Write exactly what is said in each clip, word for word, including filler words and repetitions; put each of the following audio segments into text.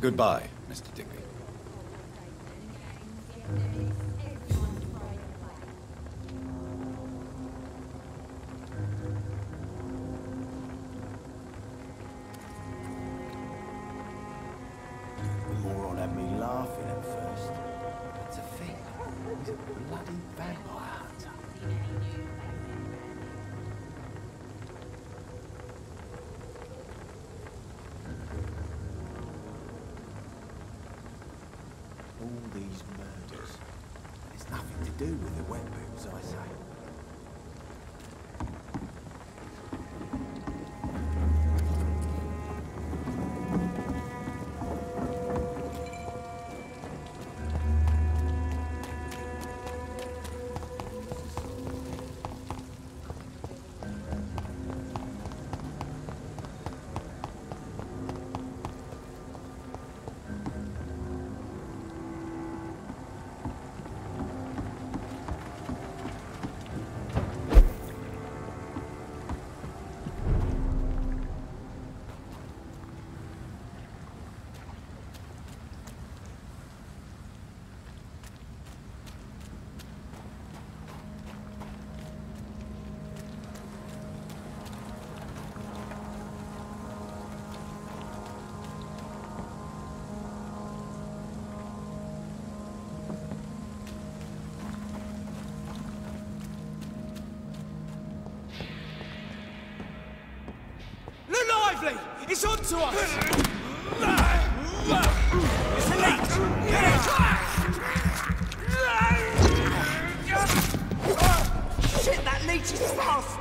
Goodbye, Mister Digby. The moron had me laughing at first. But to think, he's a bloody vampire hunter. All these murders, and it's nothing to do with the wet boots, I say. It's on to us! It's a leech! Get it! Shit, that leech is fast!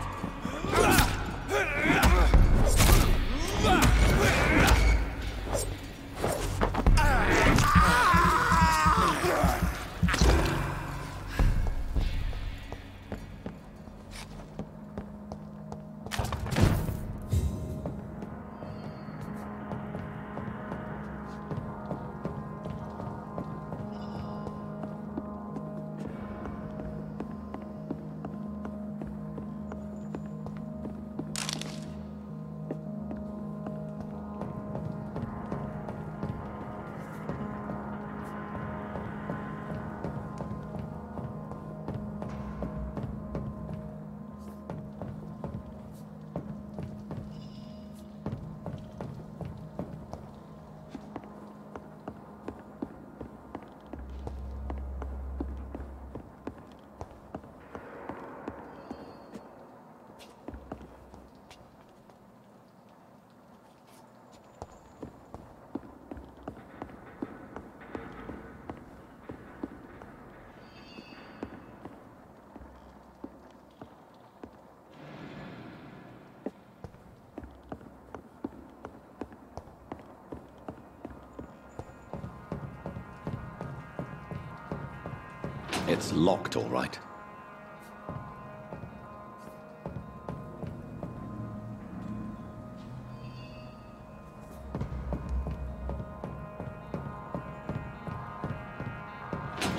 It's locked, all right.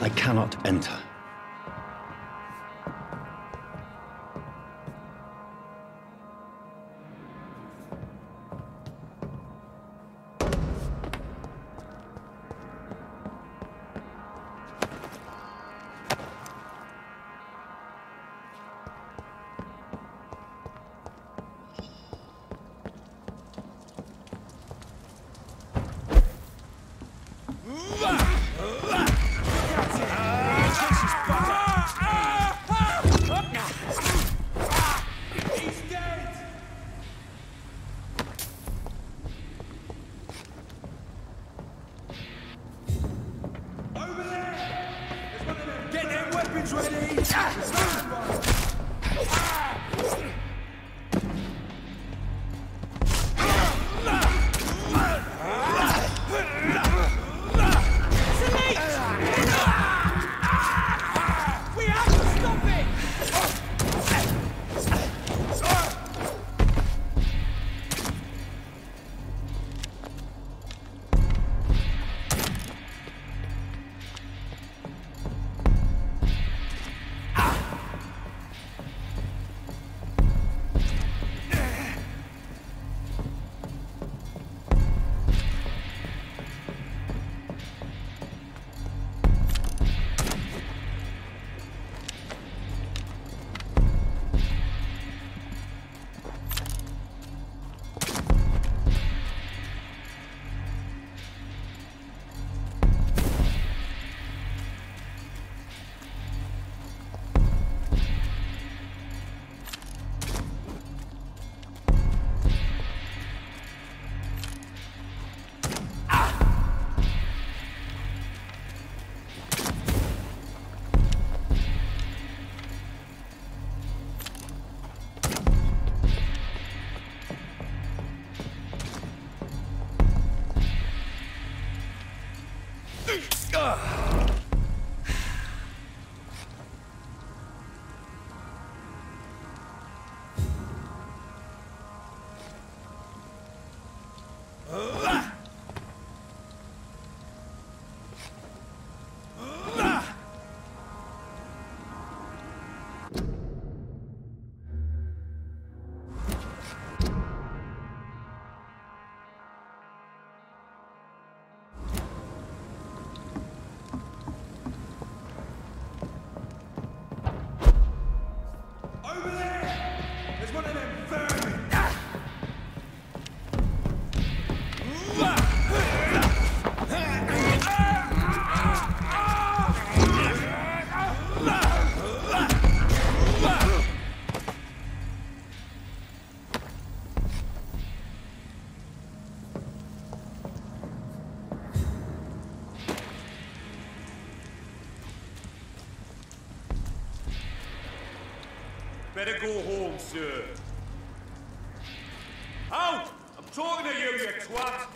I cannot enter. Better go home, sir. Out! I'm talking to you, you twat!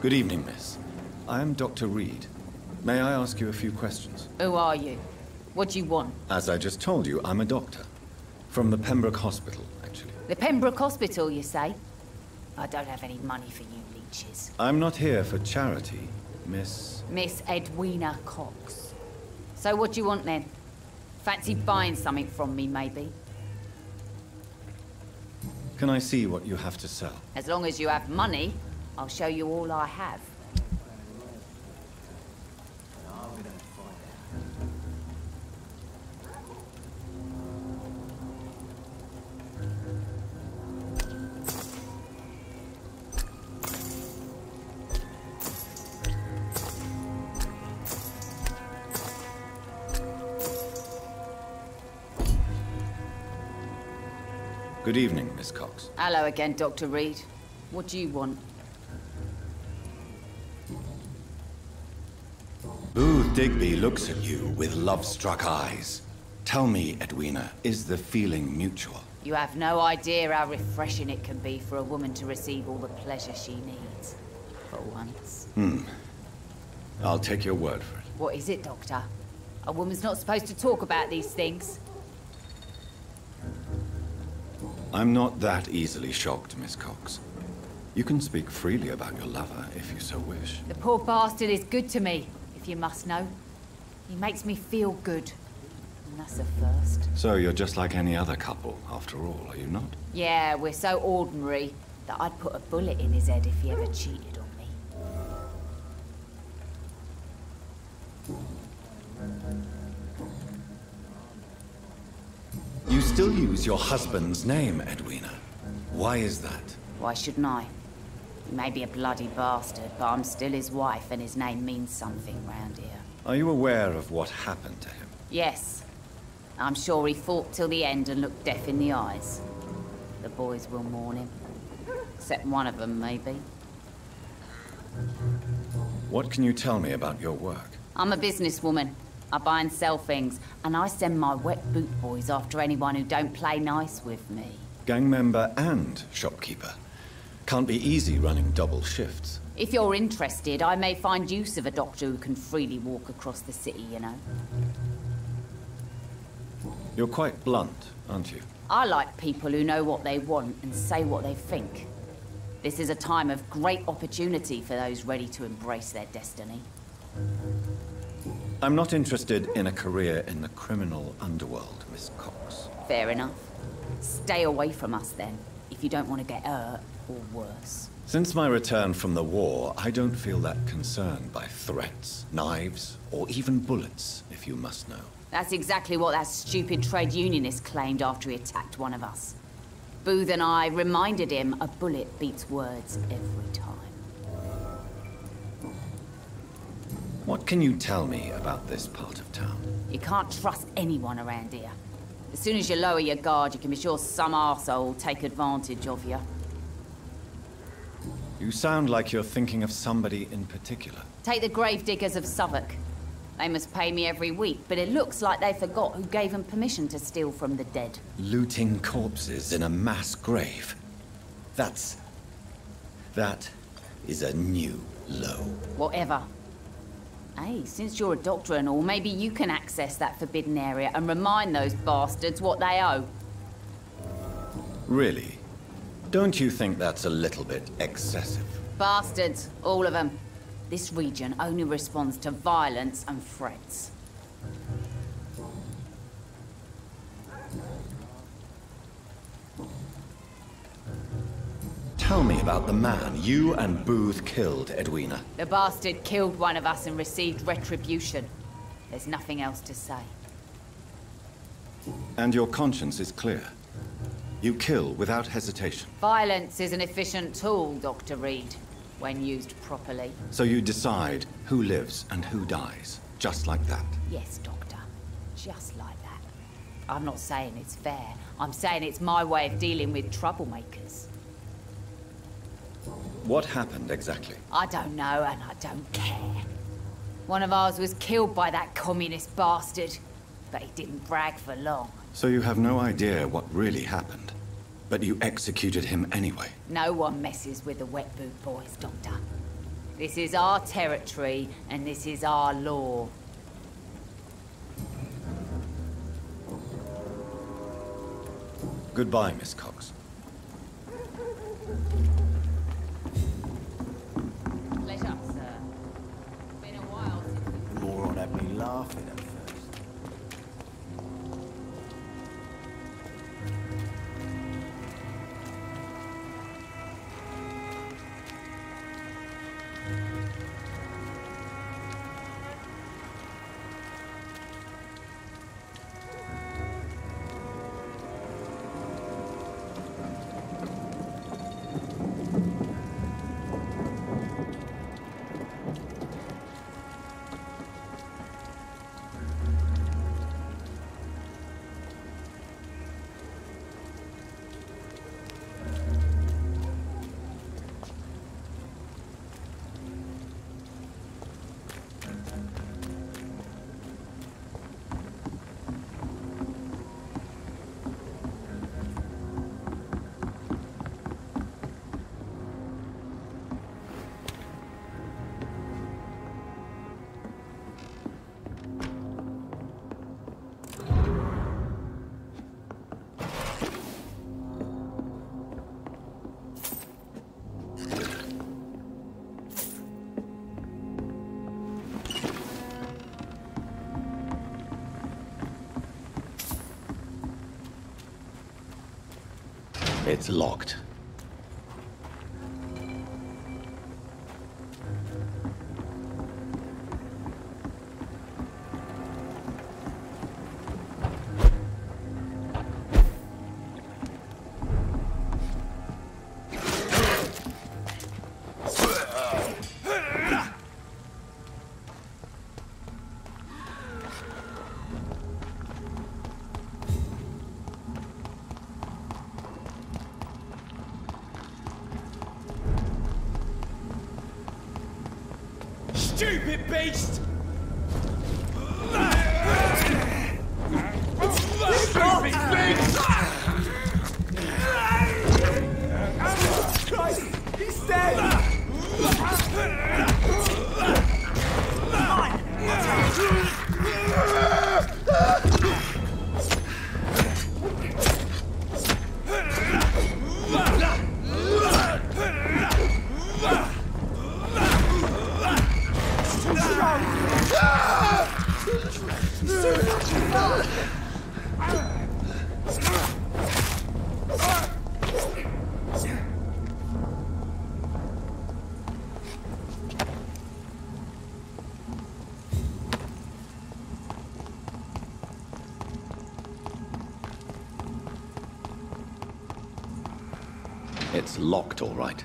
Good evening, miss. I am Doctor Reid. May I ask you a few questions? Who are you? What do you want? As I just told you, I'm a doctor. From the Pembroke Hospital, actually. The Pembroke Hospital, you say? I don't have any money for you leeches. I'm not here for charity, Miss... Miss Edwina Cox. So what do you want, then? Fancy buying something from me, maybe? Can I see what you have to sell? As long as you have money. I'll show you all I have. Good evening, Miss Cox. Hello again, Doctor Reid. What do you want? Booth Digby looks at you with love-struck eyes. Tell me, Edwina, is the feeling mutual? You have no idea how refreshing it can be for a woman to receive all the pleasure she needs. For once. Hmm. I'll take your word for it. What is it, Doctor? A woman's not supposed to talk about these things. I'm not that easily shocked, Miss Cox. You can speak freely about your lover if you so wish. The poor bastard is good to me. You must know. He makes me feel good. And that's a first. So you're just like any other couple, after all, are you not? Yeah, we're so ordinary that I'd put a bullet in his head if he ever cheated on me. You still use your husband's name, Edwina. Why is that? Why shouldn't I? He may be a bloody bastard, but I'm still his wife, and his name means something round here. Are you aware of what happened to him? Yes. I'm sure he fought till the end and looked death in the eyes. The boys will mourn him. Except one of them, maybe. What can you tell me about your work? I'm a businesswoman. I buy and sell things, and I send my wet boot boys after anyone who don't play nice with me. Gang member and shopkeeper. Can't be easy running double shifts. If you're interested, I may find use of a doctor who can freely walk across the city, you know. You're quite blunt, aren't you? I like people who know what they want and say what they think. This is a time of great opportunity for those ready to embrace their destiny. I'm not interested in a career in the criminal underworld, Miss Cox. Fair enough. Stay away from us then, if you don't want to get hurt, or worse. Since my return from the war, I don't feel that concerned by threats, knives, or even bullets, if you must know. That's exactly what that stupid trade unionist claimed after he attacked one of us. Booth and I reminded him a bullet beats words every time. What can you tell me about this part of town? You can't trust anyone around here. As soon as you lower your guard, you can be sure some arsehole will take advantage of you. You sound like you're thinking of somebody in particular. Take the gravediggers of Southwark. They must pay me every week, but it looks like they forgot who gave them permission to steal from the dead. Looting corpses in a mass grave. That's... that is a new low. Whatever. Hey, since you're a doctor and all, maybe you can access that forbidden area and remind those bastards what they owe. Really? Don't you think that's a little bit excessive? Bastards, all of them. This region only responds to violence and threats. Tell me about the man you and Booth killed, Edwina. The bastard killed one of us and received retribution. There's nothing else to say. And your conscience is clear. You kill without hesitation. Violence is an efficient tool, Doctor Reid. When used properly. So you decide who lives and who dies, just like that? Yes, Doctor. Just like that. I'm not saying it's fair. I'm saying it's my way of dealing with troublemakers. What happened exactly? I don't know, and I don't care. One of ours was killed by that communist bastard, but he didn't brag for long. So you have no idea what really happened? But you executed him anyway. No one messes with the wet boot boys, Doctor. This is our territory, and this is our law. Goodbye, Miss Cox. Let up, sir. It's been a while since... The moron had me laughing at first. It's locked. stupid beast! Stupid beast! Christ, he's dead! It's locked, all right.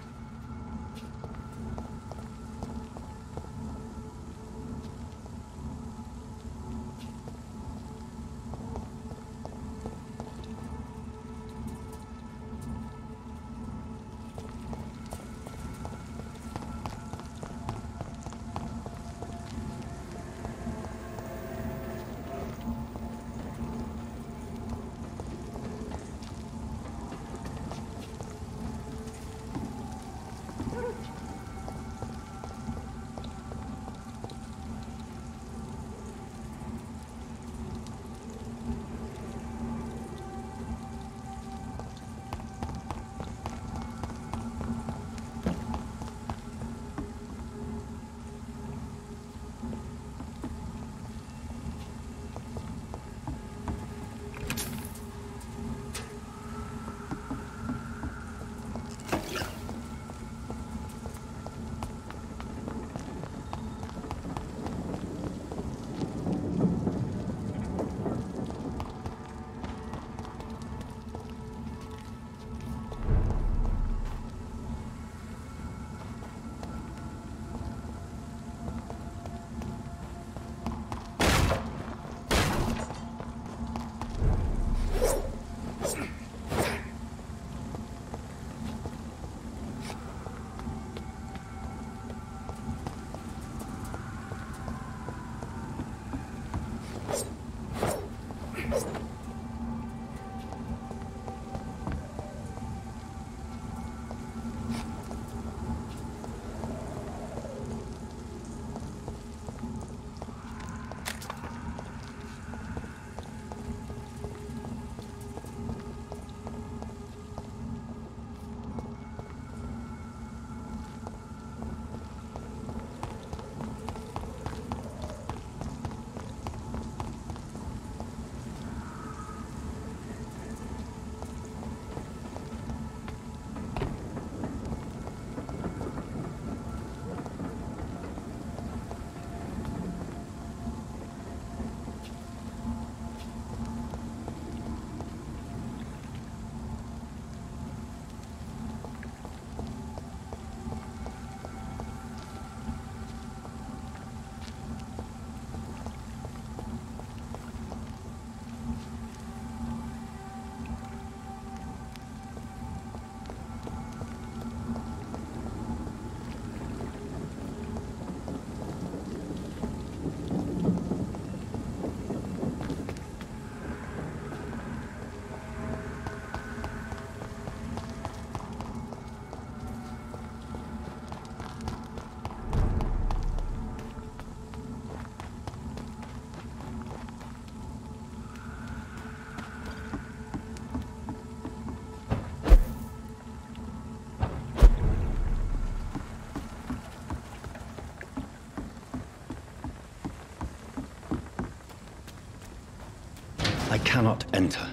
I cannot enter.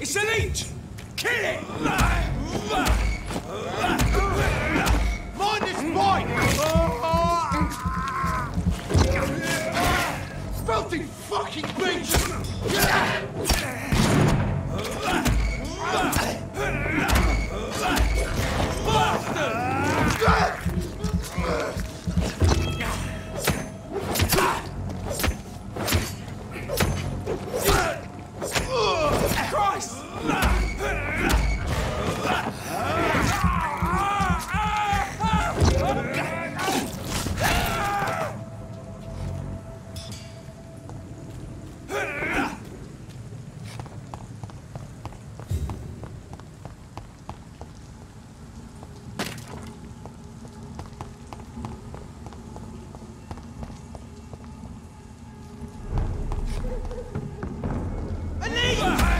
It's a leech! Kill it! Mind this boy! Filthy fucking bitch! Christ! A